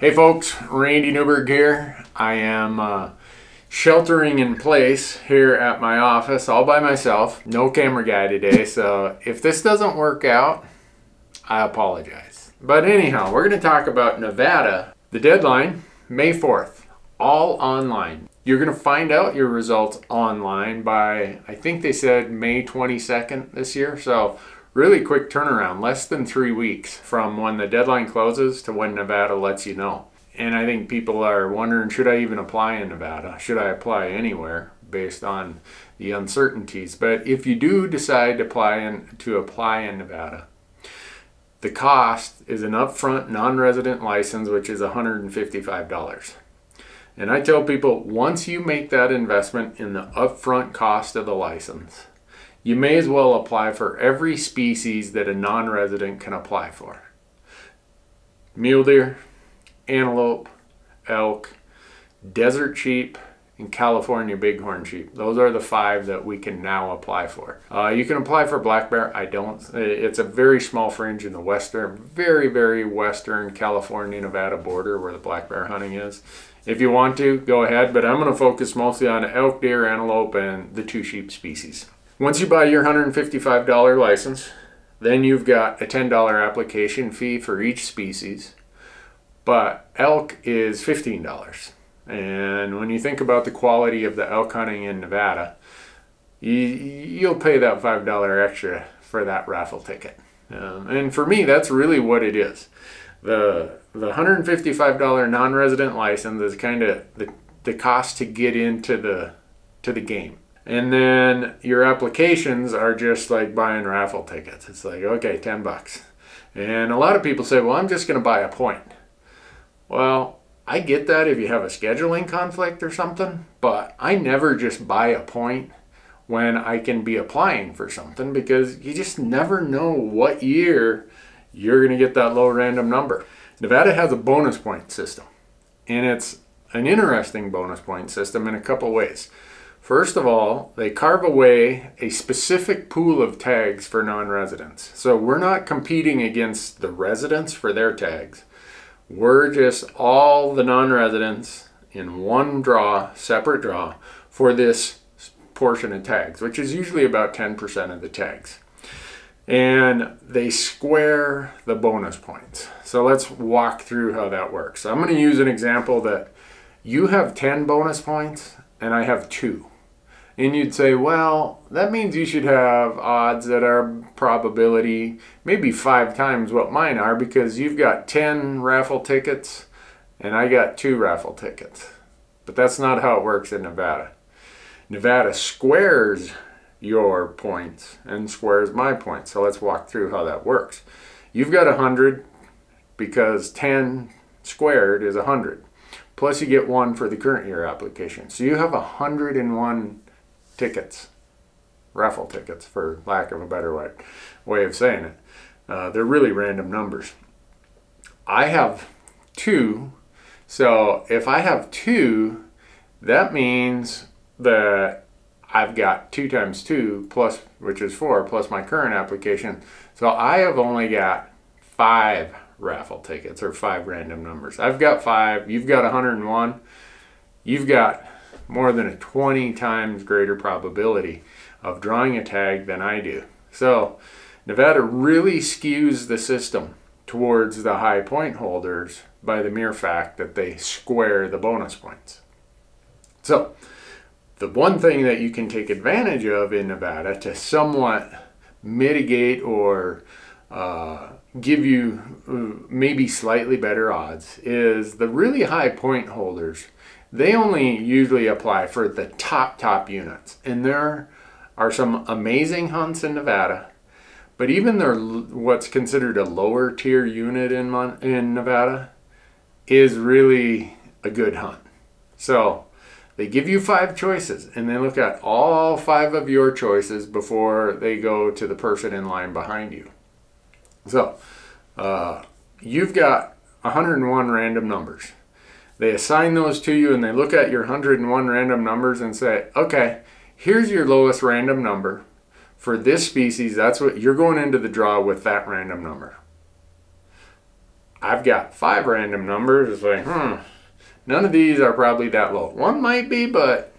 Hey folks, Randy Newberg here. I am sheltering in place here at my office all by myself. No camera guy today, so if this doesn't work out, I apologize. But anyhow, we're going to talk about Nevada. The deadline, May 4th, all online. You're going to find out your results online by, I think they said May 22nd this year, so really quick turnaround, less than 3 weeks from when the deadline closes to when Nevada lets you know. And I think people are wondering, should I even apply in Nevada? Should I apply anywhere based on the uncertainties? But if you do decide to apply in Nevada, the cost is an upfront non-resident license, which is $155. And I tell people, once you make that investment in the upfront cost of the license, you may as well apply for every species that a non-resident can apply for. Mule deer, antelope, elk, desert sheep, and California bighorn sheep. Those are the 5 that we can now apply for. You can apply for black bear. It's a very small fringe in the western, very, very western California-Nevada border where the black bear hunting is. If you want to, go ahead, but I'm gonna focus mostly on elk, deer, antelope, and the 2 sheep species. Once you buy your $155 license, then you've got a $10 application fee for each species, but elk is $15. And when you think about the quality of the elk hunting in Nevada, you'll pay that $5 extra for that raffle ticket. And for me, that's really what it is. The $155 non-resident license is kind of the cost to get into the game. And then your applications are just like buying raffle tickets. It's like, okay, 10 bucks. And a lot of people say, well, I'm just gonna buy a point. Well, I get that if you have a scheduling conflict or something, but I never just buy a point when I can be applying for something, because you just never know what year you're gonna get that low random number. Nevada has a bonus point system, and it's an interesting bonus point system in a couple ways. First of all, they carve away a specific pool of tags for non-residents. So we're not competing against the residents for their tags. We're just all the non-residents in one draw, separate draw, for this portion of tags, which is usually about 10% of the tags. And they square the bonus points. So let's walk through how that works. So I'm going to use an example that you have 10 bonus points and I have 2. And you'd say, well, that means you should have odds that are probability maybe 5 times what mine are, because you've got 10 raffle tickets and I got 2 raffle tickets. But that's not how it works in Nevada. Nevada squares your points and squares my points. So let's walk through how that works. You've got 100 because 10 squared is 100. Plus you get 1 for the current year application. So you have 101 tickets, raffle tickets, for lack of a better way of saying it. They're really random numbers. I have 2, so if I have 2, that means that I've got 2 times 2 plus, which is 4, plus my current application. So I have only got 5 raffle tickets, or 5 random numbers. I've got 5, you've got 101, you've got more than a 20 times greater probability of drawing a tag than I do. So Nevada really skews the system towards the high point holders by the mere fact that they square the bonus points. So the one thing that you can take advantage of in Nevada to somewhat mitigate or give you maybe slightly better odds is the really high point holders. They only usually apply for the top units, and there are some amazing hunts in Nevada, but even their what's considered a lower tier unit in Nevada is really a good hunt. So they give you 5 choices, and they look at all 5 of your choices before they go to the person in line behind you. So you've got 101 random numbers. They assign those to you, and they look at your 101 random numbers and say, okay, here's your lowest random number for this species. That's what you're going into the draw with, that random number. I've got 5 random numbers. It's like, none of these are probably that low. One might be, but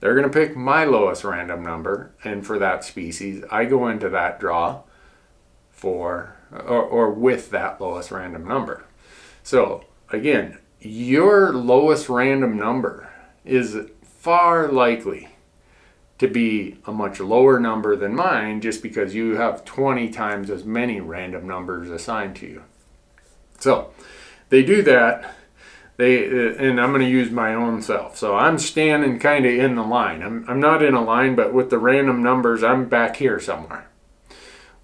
they're going to pick my lowest random number. And for that species, I go into that draw for or with that lowest random number. So again, your lowest random number is far likely to be a much lower number than mine, just because you have 20 times as many random numbers assigned to you. So they do that, and I'm going to use my own self. So I'm standing kind of in the line. I'm not in a line, but with the random numbers, I'm back here somewhere.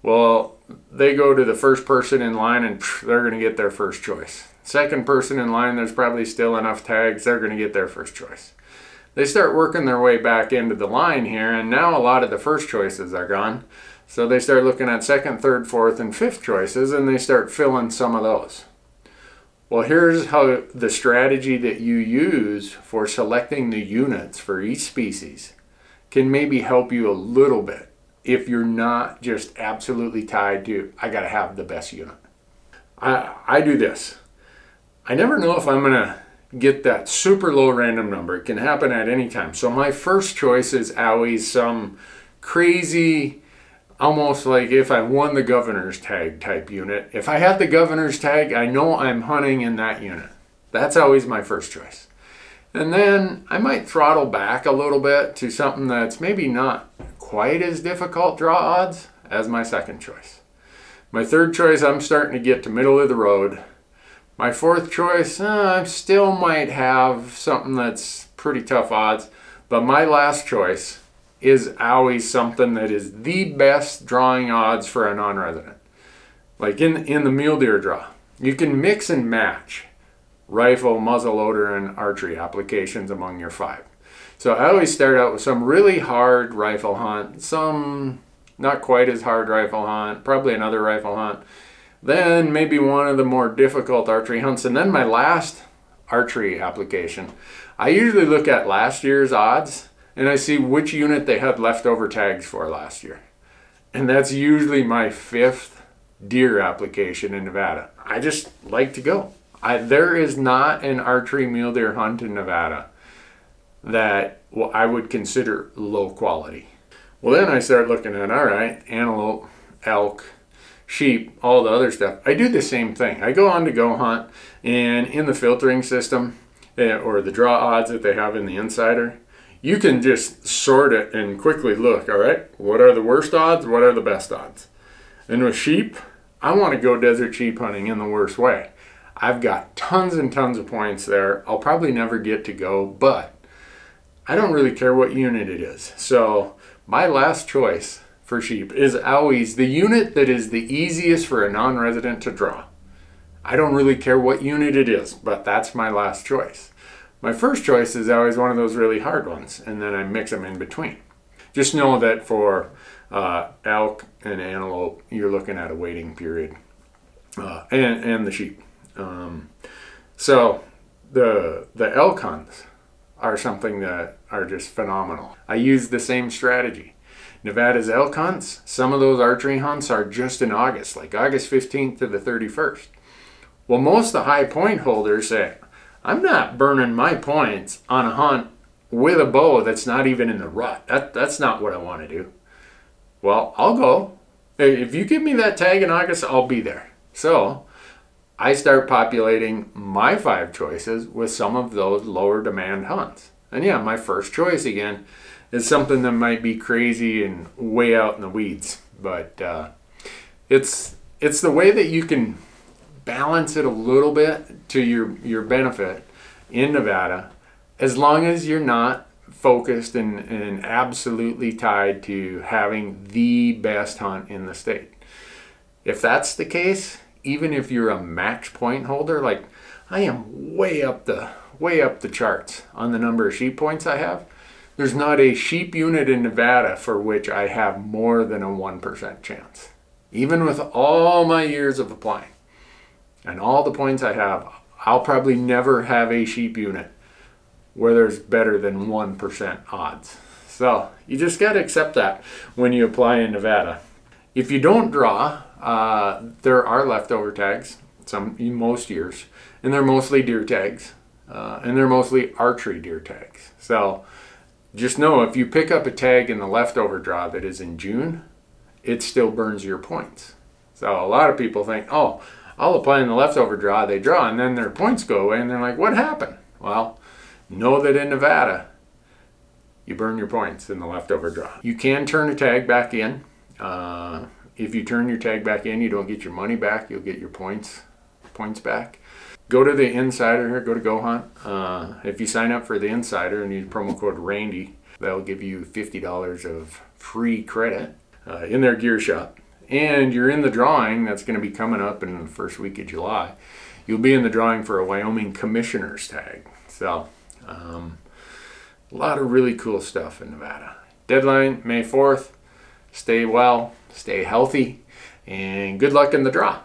Well, they go to the first person in line, and they're going to get their first choice. Second person in line, there's probably still enough tags, they're going to get their first choice. They start working their way back into the line here, and now a lot of the first choices are gone. So they start looking at second, third, fourth, and fifth choices, and they start filling some of those. Well, here's how the strategy that you use for selecting the units for each species can maybe help you a little bit if you're not just absolutely tied to, I gotta have the best unit. I do this. I never know if I'm gonna get that super low random number. It can happen at any time. So my first choice is always some crazy, almost like if I won the governor's tag type unit. If I have the governor's tag, I know I'm hunting in that unit. That's always my first choice. And then I might throttle back a little bit to something that's maybe not quite as difficult draw odds as my second choice. My third choice, I'm starting to get to middle of the road. My fourth choice, I still might have something that's pretty tough odds. But my last choice is always something that is the best drawing odds for a non-resident. Like in the mule deer draw, you can mix and match rifle, muzzleloader, and archery applications among your 5. So I always start out with some really hard rifle hunt, some not quite as hard rifle hunt, probably another rifle hunt, then maybe one of the more difficult archery hunts, and then my last archery application. I usually look at last year's odds, and I see which unit they had leftover tags for last year. And that's usually my 5th deer application in Nevada. I just like to go. There is not an archery mule deer hunt in Nevada that I would consider low quality. Well, then I start looking at, all right, antelope, elk, sheep, all the other stuff. I do the same thing. I go on to GoHUNT, and in the filtering system, or the draw odds that they have in the Insider, you can just sort it and quickly look, all right, what are the worst odds? What are the best odds? And with sheep, I want to go desert sheep hunting in the worst way. I've got tons and tons of points there. I'll probably never get to go, but I don't really care what unit it is. So my last choice for sheep is always the unit that is the easiest for a non-resident to draw. I don't really care what unit it is, but that's my last choice. My first choice is always one of those really hard ones, and then I mix them in between. Just know that for elk and antelope, you're looking at a waiting period, and the sheep. So the elk hunts are something that are just phenomenal. I use the same strategy. Nevada's elk hunts, some of those archery hunts are just in August, like August 15th to the 31st. Well, most of the high point holders say, I'm not burning my points on a hunt with a bow that's not even in the rut. That's not what I want to do. Well, I'll go. If you give me that tag in August, I'll be there. So I start populating my 5 choices with some of those lower demand hunts. And yeah, my first choice again is something that might be crazy and way out in the weeds. But it's the way that you can balance it a little bit to your benefit in Nevada, as long as you're not focused and absolutely tied to having the best hunt in the state. If that's the case, even if you're a match point holder, like I am way up the charts on the number of sheep points I have, there's not a sheep unit in Nevada for which I have more than a 1% chance, even with all my years of applying. And all the points I have, I'll probably never have a sheep unit where there's better than 1% odds. So you just got to accept that when you apply in Nevada. If you don't draw, there are leftover tags. some most years, and they're mostly deer tags, and they're mostly archery deer tags. So just know, if you pick up a tag in the leftover draw that is in June, it still burns your points. So a lot of people think, oh, I'll apply in the leftover draw, they draw, and then their points go away, and they're like, what happened? Well, know that in Nevada, you burn your points in the leftover draw. You can turn a tag back in. If you turn your tag back in, you don't get your money back, you'll get your points back. Go to the Insider here, go to GoHUNT. If you sign up for the Insider and use promo code Randy, that'll give you $50 of free credit in their gear shop. And you're in the drawing that's going to be coming up in the first week of July. You'll be in the drawing for a Wyoming Commissioner's tag. So, a lot of really cool stuff in Nevada. Deadline May 4th. Stay well, stay healthy, and good luck in the draw.